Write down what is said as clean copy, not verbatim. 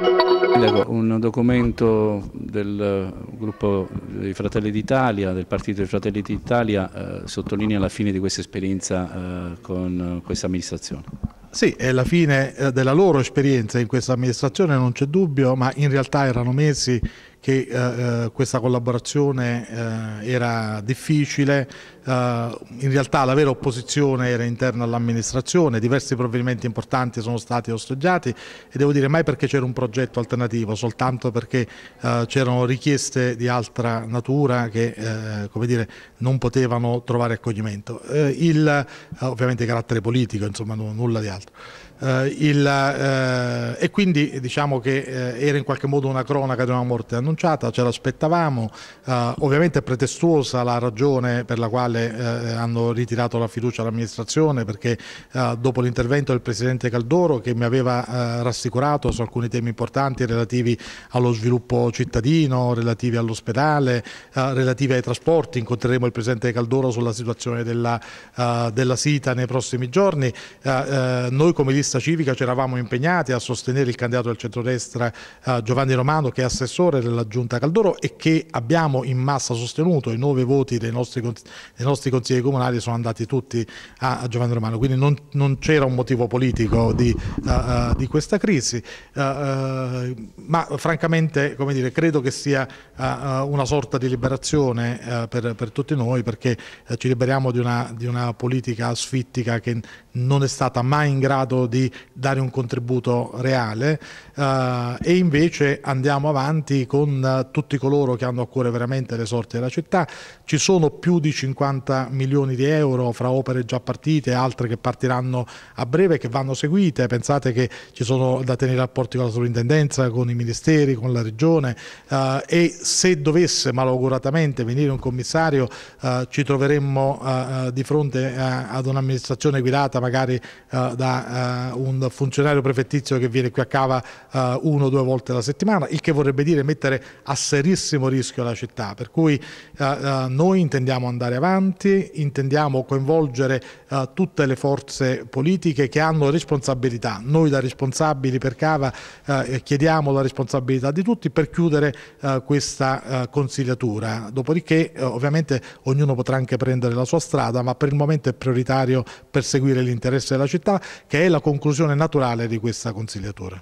Un documento del gruppo dei Fratelli d'Italia, del partito dei Fratelli d'Italia, sottolinea la fine di questa esperienza con questa amministrazione. Sì, è la fine della loro esperienza in questa amministrazione, non c'è dubbio, ma in realtà erano mesi che questa collaborazione era difficile, in realtà la vera opposizione era interna all'amministrazione, diversi provvedimenti importanti sono stati osteggiati e devo dire mai perché c'era un progetto alternativo, soltanto perché c'erano richieste di altra natura che come dire, non potevano trovare accoglimento. Ovviamente carattere politico, insomma, nulla di altro. E quindi diciamo che era in qualche modo una cronaca di una morte annunciata, ce l'aspettavamo, ovviamente è pretestuosa la ragione per la quale hanno ritirato la fiducia all'amministrazione, perché dopo l'intervento del Presidente Caldoro, che mi aveva rassicurato su alcuni temi importanti relativi allo sviluppo cittadino, relativi all'ospedale, relativi ai trasporti, incontreremo il Presidente Caldoro sulla situazione della Sita nei prossimi giorni, noi come lista civica ci eravamo impegnati a sostenere il candidato del centrodestra Giovanni Romano, che è assessore della Giunta Caldoro e che abbiamo in massa sostenuto. I 9 voti dei nostri consigli comunali sono andati tutti a Giovanni Romano, quindi non c'era un motivo politico di questa crisi, ma francamente, come dire, credo che sia una sorta di liberazione per tutti noi, perché ci liberiamo di una politica asfittica che non è stata mai in grado di dare un contributo reale, e invece andiamo avanti con tutti coloro che hanno a cuore veramente le sorti della città. Ci sono più di 50 milioni di euro fra opere già partite e altre che partiranno a breve, che vanno seguite. Pensate che ci sono da tenere rapporti con la sovrintendenza, con i ministeri, con la regione, e se dovesse malauguratamente venire un commissario ci troveremmo di fronte ad un'amministrazione guidata magari da un funzionario prefettizio che viene qui a Cava 1 o 2 volte alla settimana, il che vorrebbe dire mettere a serissimo rischio la città, per cui noi intendiamo andare avanti, intendiamo coinvolgere tutte le forze politiche che hanno responsabilità. Noi da responsabili per Cava chiediamo la responsabilità di tutti per chiudere questa consigliatura, dopodiché ovviamente ognuno potrà anche prendere la sua strada, ma per il momento è prioritario perseguire l'interesse della città, che è la conclusione naturale di questa consigliatura.